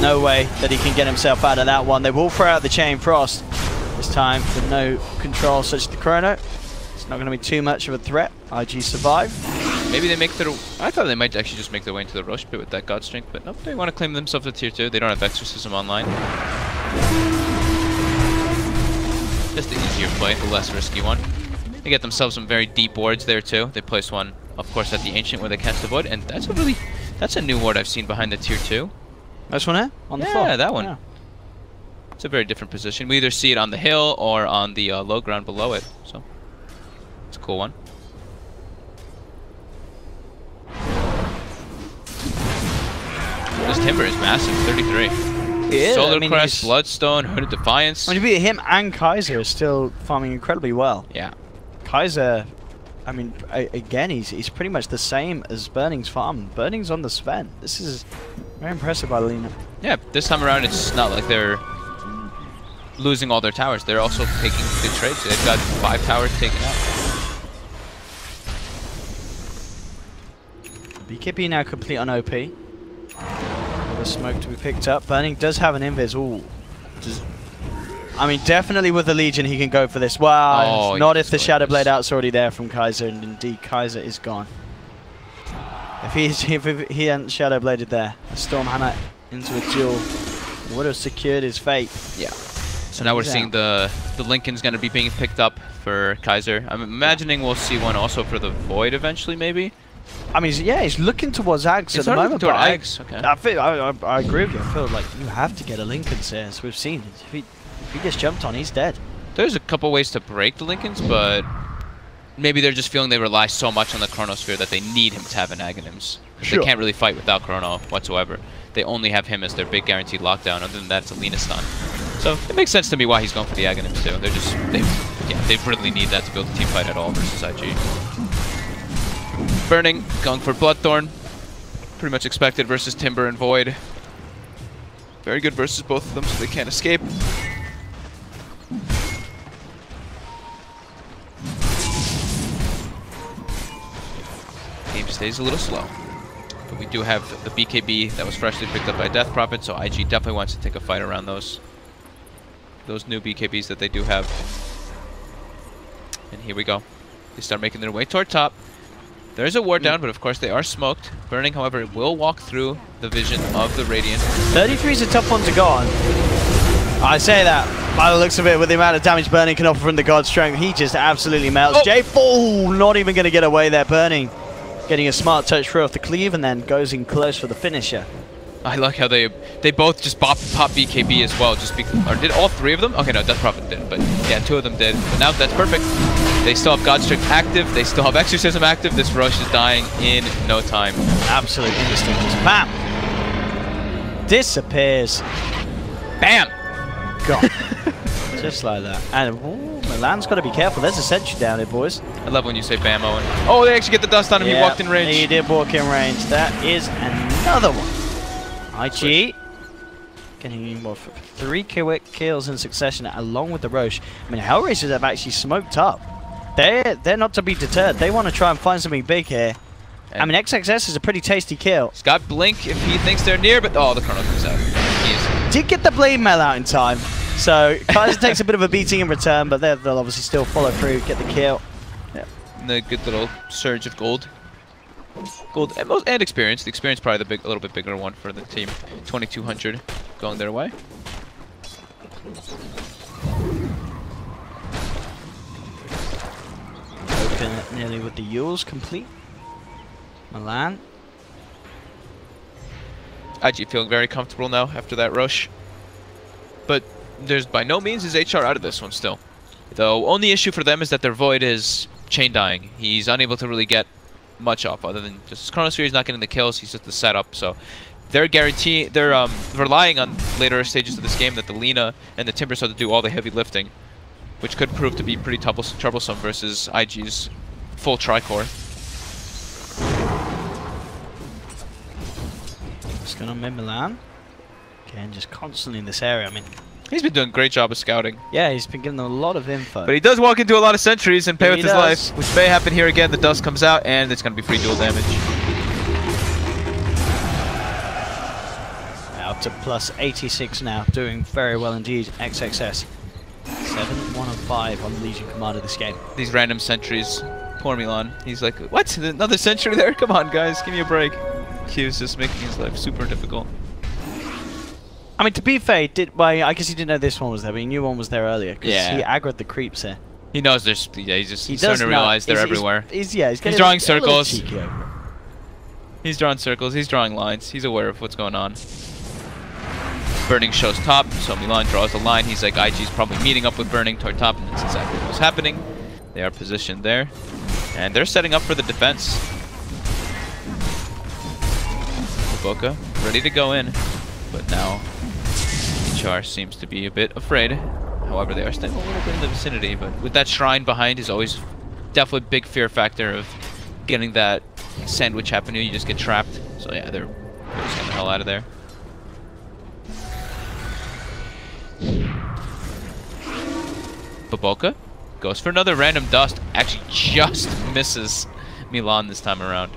No way that he can get himself out of that one. They will throw out the Chainfrost this time for no control, such as the Chrono. It's not going to be too much of a threat. IG survive. Maybe they make their... I thought they might actually just make their way into the Rosh Pit with that God Strength, but nope, they want to claim themselves a Tier 2. They don't have Exorcism online. Just the easier play, the less risky one. They get themselves some very deep wards there too. They place one, of course, at the Ancient where they cast the Void, and that's a really... That's a new ward I've seen behind the Tier 2. This one here? On the floor? Yeah, that one. Yeah. It's a very different position. We either see it on the hill or on the low ground below it, so... It's a cool one. This Timber is massive, 33. Yeah, Solar Crest, Bloodstone, Hooded Defiance. I mean, him and Kaiser are still farming incredibly well. Yeah. Kaiser, I mean, again, he's pretty much the same as Burning's farm. Burning's on the Sven. This is very impressive by Lina. Yeah, this time around, it's not like they're losing all their towers. They're also taking the trades. They've got 5 towers taken out. BKB now complete on OP. Another smoke to be picked up. Burning does have an invis. Ooh. I mean, definitely with the Legion, he can go for this. Wow. Oh, not if the Shadow Blade out's already there from Kaiser, and indeed, Kaiser is gone. If he hadn't Shadow Bladed there, a Storm Hammer into a duel would have secured his fate. Yeah. So now we're seeing the Lincoln's going to be being picked up for Kaiser. I'm imagining we'll see one also for the Void eventually, maybe. I mean, yeah, he's looking towards Axe at the moment. But Axe. Okay. I agree with you. I feel like you have to get a Lincoln's here, as we've seen. If he gets jumped on, he's dead. There's a couple ways to break the Lincoln's, but maybe they're just feeling they rely so much on the Chronosphere that they need him to have an Aghanims. Sure. They can't really fight without Chrono whatsoever. They only have him as their big guaranteed lockdown. Other than that, it's a Lina stun. So it makes sense to me why he's going for the Aghanims too. They're just, they really need that to build a team fight at all versus IG. Burning, going for Bloodthorn. Pretty much expected versus Timber and Void. Very good versus both of them, so they can't escape. Game stays a little slow. But we do have the BKB that was freshly picked up by Death Prophet, so IG definitely wants to take a fight around those new BKBs that they do have. And here we go. They start making their way toward top. There is a ward down, but of course they are smoked. Burning, however, will walk through the vision of the Radiant. 33 is a tough one to go on. I say that by the looks of it, with the amount of damage Burning can offer from the God Strength, he just absolutely melts. Oh. J4, not even going to get away there. Burning getting a smart touch through off the cleave and then goes in close for the finisher. I like how they both just pop BKB as well. Or did all three of them? Okay, no, Death Prophet didn't, but yeah, two of them did. But now that's perfect. They still have Godstrick active. They still have Exorcism active. This rush is dying in no time. Absolutely indistinct. Bam! Disappears. Bam! Gone. Just like that. And ooh, Milan's got to be careful. There's a sentry down here, boys. I love when you say bam, Owen. Oh, they actually get the dust on him. Yeah, he walked in range. He did walk in range. That is another one. IG. Getting more three quick kills in succession along with the Roche. I mean, HellRaisers have actually smoked up. They're not to be deterred. They want to try and find something big here. And I mean, XXS is a pretty tasty kill. He's got Blink if he thinks they're near, but oh, the Colonel comes out. Jeez. Did get the Blade Mail out in time. So Kaiser takes a bit of a beating in return, but they'll obviously still follow through, get the kill. Yep. And a good little surge of gold. Gold and experience. The experience probably the big, a little bit bigger one for the team. 2,200 going their way. Open it nearly with the Yules complete. Milan. IG feeling very comfortable now after that rush. But there's by no means is HR out of this one still. The only issue for them is that their Void is chain dying. He's unable to really get much off other than just Chronosphere. He's not getting the kills. He's just the setup. So they're guaranteeing they're relying on later stages of this game that the Lina and the Timbersaw to do all the heavy lifting, which could prove to be pretty troublesome versus IG's full Tricore. What's going on with Milan? Again, just constantly in this area. I mean, he's been doing a great job of scouting. Yeah, he's been giving them a lot of info. But he does walk into a lot of sentries and pay with his life, which may happen here again. The dust comes out, and it's going to be free dual damage. Out to plus 86 now. Doing very well indeed, XXS. 7-1-5 on Legion Commander this game. These random sentries. Poor Milan. He's like, what? Another sentry there? Come on, guys. Give me a break. Q's just making his life super difficult. I mean, to be fair, he did, well, I guess he didn't know this one was there, but he knew one was there earlier. Because he aggroed the creeps here. He knows there's... Yeah, he's starting to realize they're everywhere. He's drawing circles. He's drawing circles. He's drawing lines. He's aware of what's going on. Burning shows top, so Milan draws the line. He's like, IG's probably meeting up with Burning toward top, and that's exactly what's happening. They are positioned there. And they're setting up for the defense. Baboka, ready to go in. But now... HR seems to be a bit afraid. However, they are still a little bit in the vicinity, but with that shrine behind is always definitely a big fear factor of getting that sandwich happen to you. You just get trapped. So yeah, they're just getting the hell out of there. Baboka goes for another random dust. Actually just misses Milan this time around.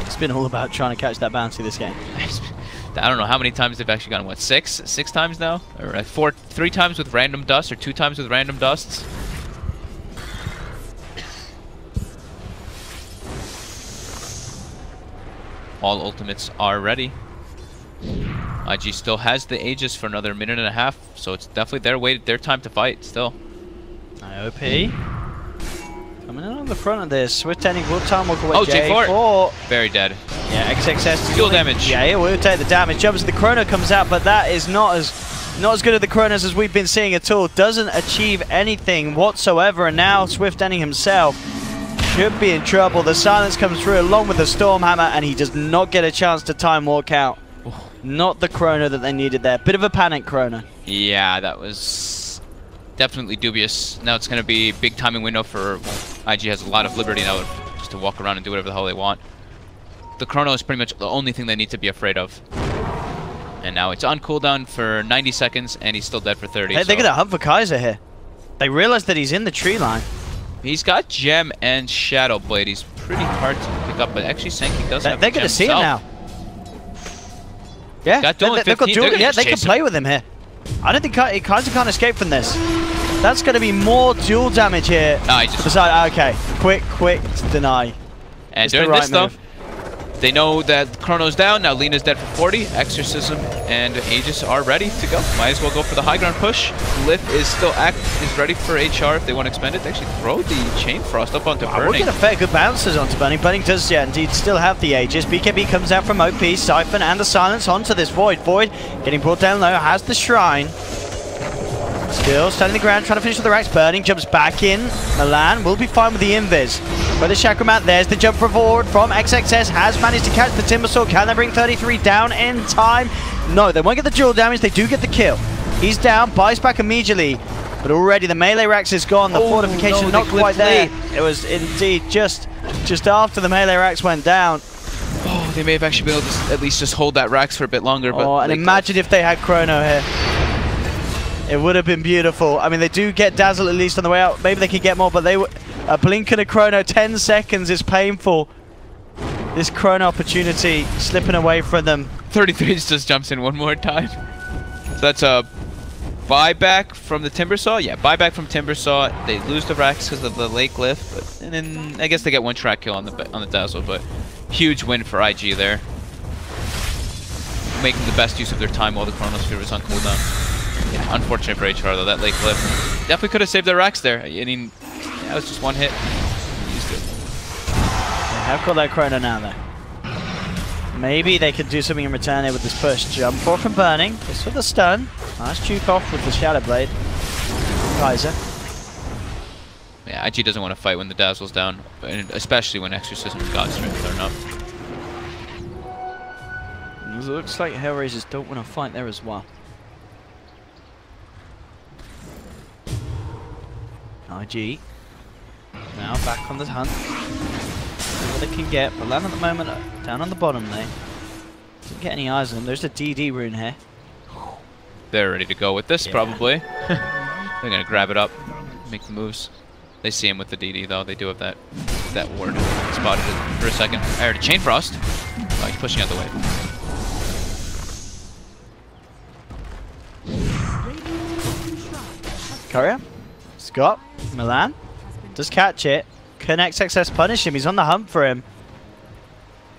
It's been all about trying to catch that bounty this game. I don't know how many times they've actually gone, what, six? Six times now? Or three times with random dust, or two times with random dusts? All ultimates are ready. IG still has the Aegis for another minute and a half, so it's definitely their way, their time to fight still. IOP. Coming in on the front of this. Swift Ending will time walk away. Oh, J4. Very dead. Yeah, XXS. Dual damage. Yeah, it will take the damage. Jumps the Chrono comes out, but that is not as good at the Chronos as we've been seeing at all. Doesn't achieve anything whatsoever, and now Swift Ending himself should be in trouble. The silence comes through along with the Storm Hammer, and he does not get a chance to time walk out. Not the Chrono that they needed there. Bit of a panic Chrono. Yeah, that was definitely dubious. Now it's going to be big timing window for IG. Has a lot of liberty now just to walk around and do whatever the hell they want. The Chrono is pretty much the only thing they need to be afraid of. And now it's on cooldown for 90 seconds, and he's still dead for 30. Hey, they're going to hunt for Kaiser here. They realize that he's in the tree line. He's got Gem and Shadow Blade. He's pretty hard to pick up, but actually Sankey does have Gem. They're going to see him now. Yeah, they can play with him here. I don't think Kaiser can't escape from this. That's going to be more dual damage here. No, he just... Okay, quick deny. And during this, though... They know that Chrono's down. Now Lina's dead for 40. Exorcism and Aegis are ready to go. Might as well go for the high ground push. Glyph is still is ready for HR if they want to expend it. They actually throw the Chain Frost up onto Burning. We're getting a fair good bounces onto Burning. Burning does indeed still have the Aegis. BKB comes out from OP, Siphon and the Silence onto this Void. Void getting brought down low, has the Shrine. Still standing the ground, trying to finish with the racks. Burning jumps back in. Milan will be fine with the invis. But the Shakramat, there's the jump forward from XXS, has managed to catch the Timbersaw. Can they bring 33 down in time? No, they won't get the dual damage, they do get the kill. He's down, buys back immediately. But already the melee racks is gone, the fortification not quite there. It was indeed just after the melee racks went down. Oh, they may have actually been able to at least just hold that racks for a bit longer. But oh, and imagine if they had Chrono here. It would have been beautiful. I mean, they do get Dazzle at least on the way out. Maybe they could get more, but they a blink and a Chrono. 10 seconds is painful. This Chrono opportunity slipping away from them. 33 just jumps in one more time. So that's a buyback from the Timbersaw. Yeah, buyback from Timbersaw. They lose the racks because of the late glyph, but, and then I guess they get one track kill on the Dazzle. But huge win for IG there, making the best use of their time while the Chronosphere was on cooldown. Yeah, unfortunate for HR though, that late clip. Definitely could have saved their racks there. I mean, that was just one hit. Used it. They have got that Chrono now though. Maybe they could do something in return here with this push. Jump forward from Burning. This with a stun. Nice juke off with the Shadow Blade. Kaiser. Yeah, IG doesn't want to fight when the Dazzle's down, especially when Exorcism's got strength or not. It looks like HellRaisers don't want to fight there as well. IG now back on the hunt. See what they can get, but Lan at the moment down on the bottom there. Didn't get any eyes on them. There's a DD rune here. They're ready to go with this probably. They're gonna grab it up, make the moves. They see him with the DD though. They do have that ward. Spotted it for a second. I heard a Chain Frost. Oh, he's pushing out the way. Courier, Scott, Milan, does catch it. Can XXS punish him? He's on the hunt for him.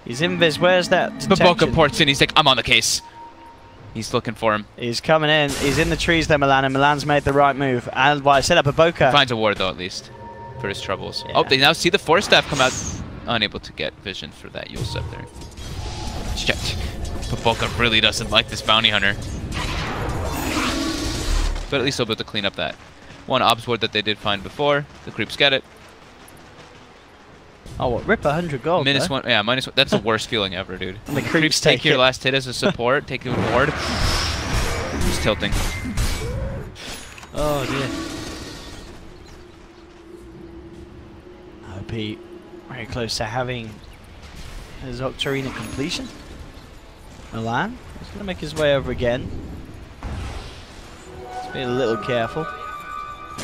He's invis, where's that detention? Baboka ports in, he's like, I'm on the case. He's looking for him. He's coming in, he's in the trees there, Milan, and Milan's made the right move. And while I set up Baboka. Finds a ward though, at least, for his troubles. Yeah. Oh, they now see the Forest Staff come out. Unable to get vision for that Yulsep there. Check. Baboka really doesn't like this Bounty Hunter. But at least they'll be able to clean up that one obs ward that they did find before. The creeps get it. Oh, what? Rip 100 gold. Minus one. Yeah, minus one. That's the worst feeling ever, dude. The creeps take your last hit as a support. Take your ward. He's tilting. Oh, dear. OP very close to having his Octarina completion. Milan is going to make his way over again. Be a little careful.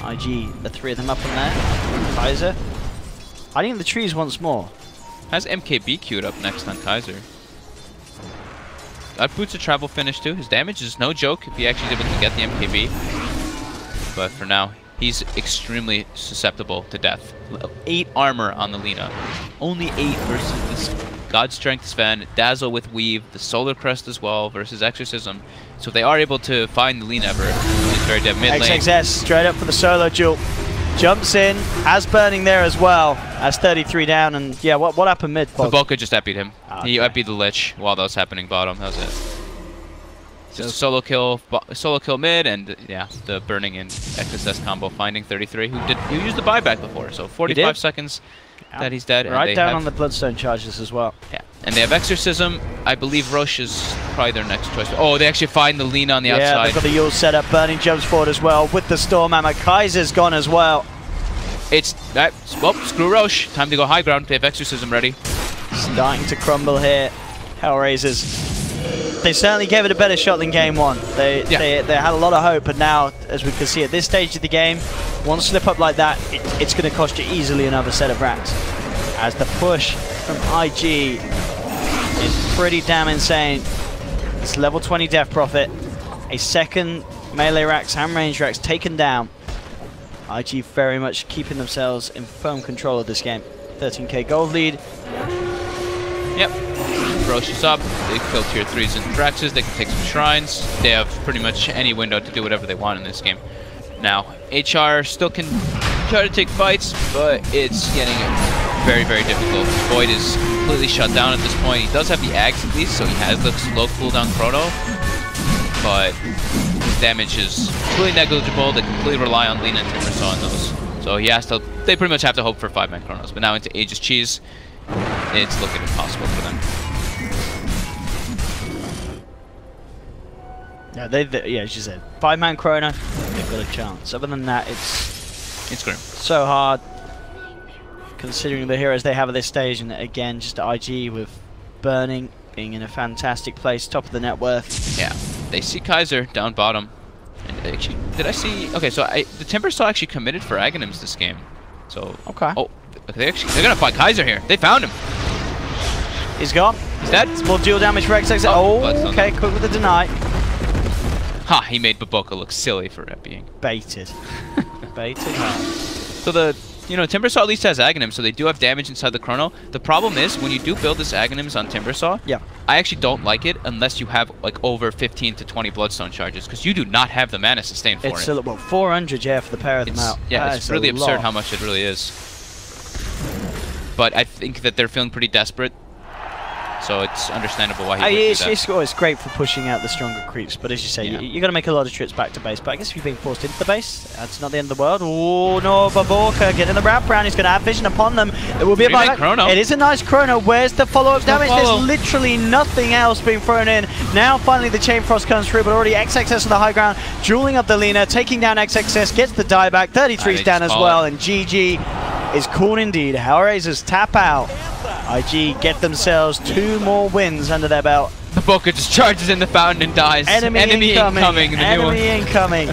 IG, the three of them up in there. Kaiser hiding in the trees once more. Has MKB queued up next on Kaiser. That boots a travel finish too. His damage is no joke if he actually is able to get the MKB. But for now, he's extremely susceptible to death. 8 armor on the Lina. Only 8 versus this God Strength Sven, Dazzle with Weave, the Solar Crest as well versus Exorcism. So if they are able to find the Lina ever, it's very dead mid lane. XXS straight up for the solo duel. Jumps in, has Burning there as well. Has 33 down, and yeah, what happened mid? Baboka just epied him. Oh, okay. He epied the Lich while that was happening bottom. That was it. Just a solo kill mid, and yeah, the Burning and XXS combo finding 33, who used the buyback before, so 45 seconds. That he's dead. Right down on the Bloodstone charges as well. Yeah. And they have Exorcism. I believe Roche is probably their next choice. Oh, they actually find the Lina on the outside. Yeah, they've got the Yule set up. Burning jumps forward as well with the Storm Hammer. Kaiser's gone as well. It's that. Well, screw Roche. Time to go high ground. They have Exorcism ready. Starting to crumble here. HellRaisers. They certainly gave it a better shot than game one. They had a lot of hope, but now, as we can see at this stage of the game, one slip up like that, it's going to cost you easily another set of racks. As the push from IG is pretty damn insane. It's level 20 Death Prophet. A second melee racks and range racks taken down. IG very much keeping themselves in firm control of this game. 13k gold lead. Yep. Roast is up. They kill tier 3s and Draxes. They can take some shrines. They have pretty much any window to do whatever they want in this game. Now, HR still can try to take fights, but it's getting very, very difficult. Void is completely shut down at this point. He does have the Axe at least, so he has the slow cooldown chrono, but his damage is completely negligible. They completely rely on Lina and Timbersaw on those. So he has to, they pretty much have to hope for 5-man chronos. But now into Aegis Cheese, it's looking impossible for them. Yeah, yeah, as you said, 5-man chrono, they've got a chance. Other than that, it's grim. So hard, considering the heroes they have at this stage, and again, just IG with Burning being in a fantastic place, top of the net worth. Yeah, they see Kaiser down bottom. And actually, did I see? Okay, so the Timbersaw actually committed for Aghanims this game. So okay. Oh, they're gonna fight Kaiser here. They found him. He's gone. He's dead. It's more dual damage for XXS. Oh okay, quick with the deny. Ha! He made Baboka look silly for it being baited. Baited. So the Timbersaw at least has Aghanims, so they do have damage inside the chrono. The problem is when you do build this Aghanims on Timbersaw. Yeah. I actually don't like it unless you have like over 15 to 20 Bloodstone charges, because you do not have the mana sustain for it. Well, 400 yeah for the pair of them out. Yeah, that it's really absurd how much it really is. But I think that they're feeling pretty desperate. So it's understandable why he would do that. It's great for pushing out the stronger creeps, but as you say, you got to make a lot of trips back to base. But I guess if you've been forced into the base, that's not the end of the world. Oh no, Baboka getting the wrap round. He's going to have vision upon them. It will be a buyback. It is a nice chrono. Where's the follow-up damage? There's literally nothing else being thrown in. Now finally the Chain Frost comes through, but already XXS on the high ground, dueling up the Lina, taking down XXS, gets the die back. 33's down as well, and GG is cool indeed. HellRaisers tap out. IG get themselves 2 more wins under their belt. The Baboka just charges in the fountain and dies. Enemy incoming. Enemy incoming.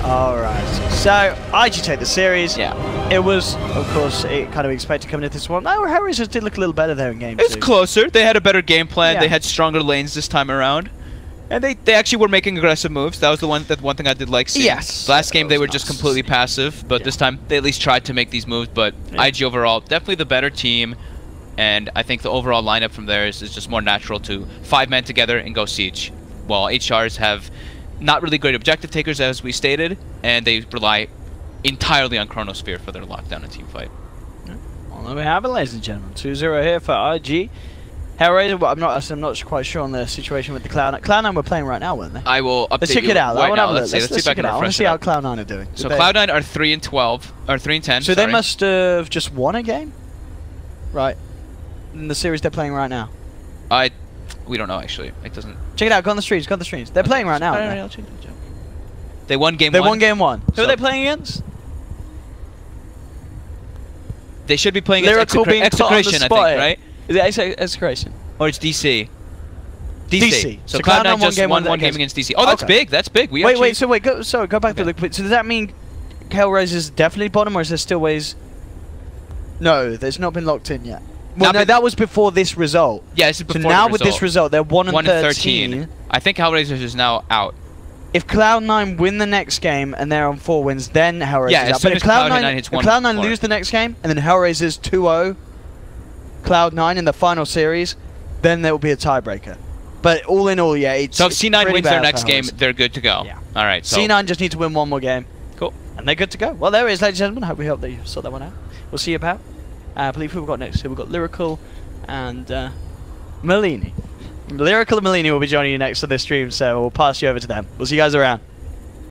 Alright, so IG take the series. Yeah. It was, of course, kind of expected coming into this one. No, HellRaisers did look a little better there in game 2. It was closer. They had a better game plan. Yeah. They had stronger lanes this time around. And they actually were making aggressive moves. That was the one thing I did like seeing. Yes. Last game they were just completely passive, but this time they at least tried to make these moves. But IG overall, definitely the better team. And I think the overall lineup from there is just more natural to 5-man together and go siege. While HRs have not really great objective takers, as we stated, and they rely entirely on Chronosphere for their lockdown and teamfight. Well, there we have it, ladies and gentlemen. 2-0 here for IG. HellRaisers, well, I'm not quite sure on the situation with the Cloud9. Cloud9 we're playing right now, weren't they? I will update Let's see how Cloud9 are doing. So Cloud9 are 3 and 10. So they must have just won a game, right? In the series they're playing right now. We don't know actually. It doesn't. Check it out. Go on the streams. Go on the streams. They're playing right now. They won game 1. They won game 1. Who are they playing against? They should be playing against Execration, I think, right? Is it Execration? Or it's DC. DC. So Cloud9 just won one game against DC. Oh, that's big. That's big. We go back to the look. So does that mean HellRaisers is definitely bottom, or is there still ways? No, there's not been locked in yet. Well, no, that was before this result. Yeah, this is before. So now with this result, they're 1 and 13. I think HellRaisers is now out. If Cloud9 win the next game and they're on 4 wins, then HellRaisers is out. But if Cloud9 lose the next game and then HellRaisers 2-0. Cloud9 in the final series, then there will be a tiebreaker. But all in all, yeah, it's so if C9 wins their next game, they're good to go. Yeah. All right. So C9 just need to win 1 more game. Cool. And they're good to go. Well, there it is, ladies and gentlemen. I hope that you sort that one out. We'll see you about. I believe who we've got next. So we've got Lyrical and Malini. Lyrical and Malini will be joining you next on this stream, so we'll pass you over to them. We'll see you guys around.